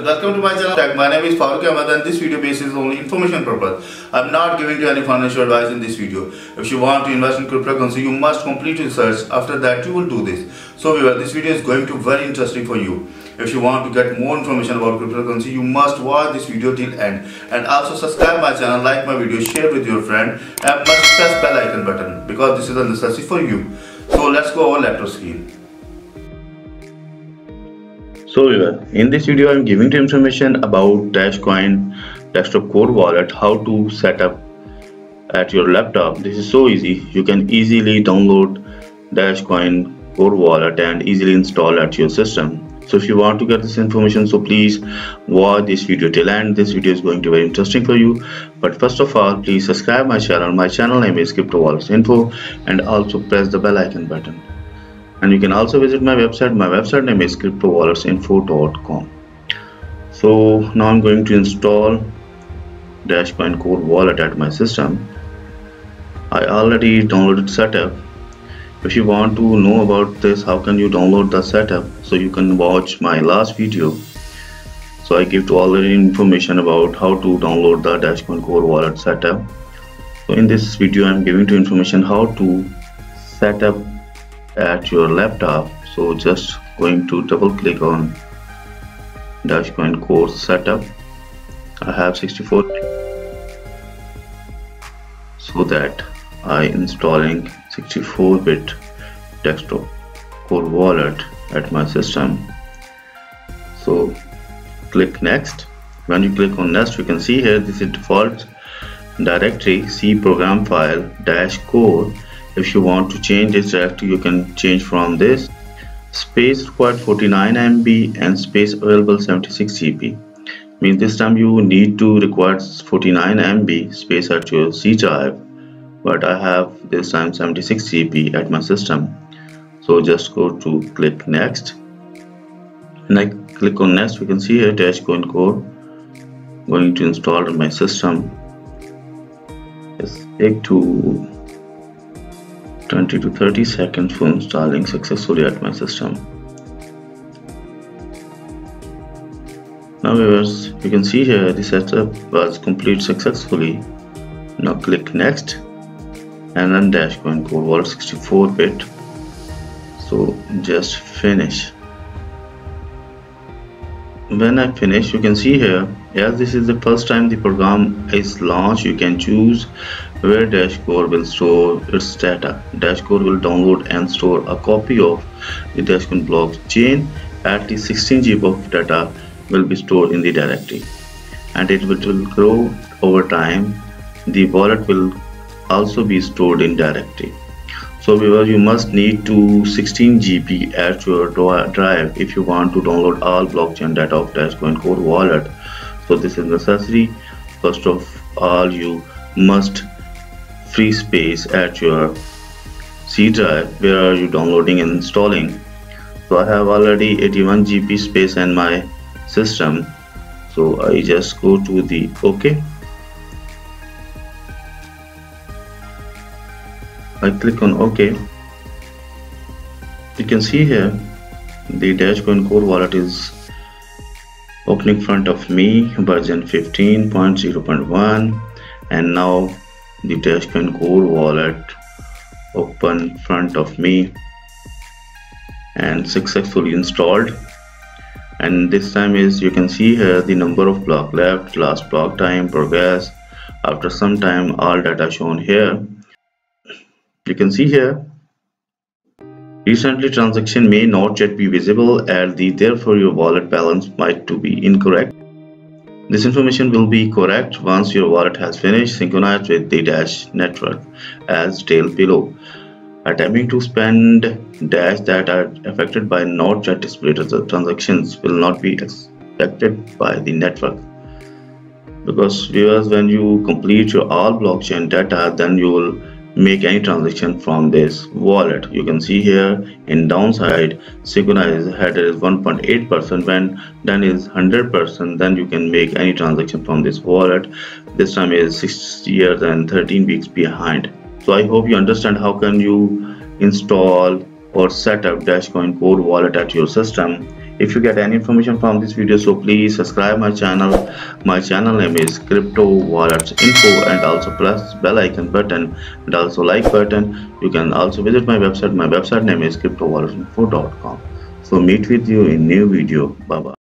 viewers, welcome to my channel. My name is Farooq Ahmed and this video basis only information purpose. I'm not giving you any financial advice in this video. If you want to invest in cryptocurrency, you must complete research. After that, you will do this. So viewers, this video is going to be very interesting for you. If you want to get more information about cryptocurrency, you must watch this video till end. And also subscribe my channel, like my video, share with your friend, and must press bell icon button because this is a necessity for you. So let's go over laptop screen. So in this video I am giving you information about Dashcoin, Dash Core Wallet, how to set up at your laptop. This is so easy. You can easily download Dashcoin Core Wallet and easily install at your system. So if you want to get this information, so please watch this video till end. This video is going to be very interesting for you. But first of all, please subscribe my channel. My channel name is Crypto Wallets Info, and also press the bell icon button. And you can also visit my website. My website name is cryptowalletsinfo.com. So now I'm going to install Dashcoin Core Wallet at my system. I already downloaded setup. If you want to know about this, how can you download the setup, so you can watch my last video. So I give to already information about how to download the Dashcoin Core Wallet setup. So in this video I'm giving to information how to set up at your laptop. So just going to double click on Dashcoin Core setup. I have 64, so that I installing 64-bit desktop core wallet at my system. So click next. When you click on next, you can see here this is default directory, C program file dash core. If you want to change this directory, you can change from this. Space required 49 MB and space available 76 GB. Means this time you need to require 49 MB space at your C drive, but I have this time 76 GB at my system. So just go to click next. And I click on next. You can see here Dashcoin Core going to install in my system. Yes, take to 20 to 30 seconds for installing successfully at my system. Now viewers, you can see here the setup was complete successfully. Now click next and then Dashcoin Core Wallet 64-bit. So just finish. When I finish, you can see here, as this is the first time the program is launched, you can choose where Dash Core will store its data. Dash Core will download and store a copy of the Dashcoin blockchain. At least 16 GB of data will be stored in the directory, and it will grow over time. The wallet will also be stored in directory. So viewers, you must need to 16 GB at your drive if you want to download all blockchain data of Dashcoin Core Wallet. So this is necessary. First of all, you must free space at your C drive where are you downloading and installing. So I have already 81 GB space in my system, so I just go to the OK. I click on OK. You can see here the Dashcoin Core Wallet is opening front of me, version 15.0.1, and now the Dashcoin Core Wallet open front of me and successfully installed. And this time is, you can see here the number of block left, last block time, progress. After some time, all data shown here. You can see here recently transaction may not yet be visible at the, therefore your wallet balance might to be incorrect. This information will be correct once your wallet has finished synchronized with the Dash network as detailed below. Attempting to spend Dash that are affected by not yet displayed transactions will not be accepted by the network. Because viewers, when you complete your all blockchain data, then you will make any transaction from this wallet. You can see here in downside synchronized header is 1.8%, when done is 100%, then you can make any transaction from this wallet. This time is 6 years and 13 weeks behind. So I hope you understand how can you install or set up Dashcoin Core Wallet at your system. If you get any information from this video, so please subscribe my channel. My channel name is Crypto Wallets Info, and also press bell icon button and also like button. You can also visit my website. My website name is cryptowalletsinfo.com. So meet with you in new video. Bye bye.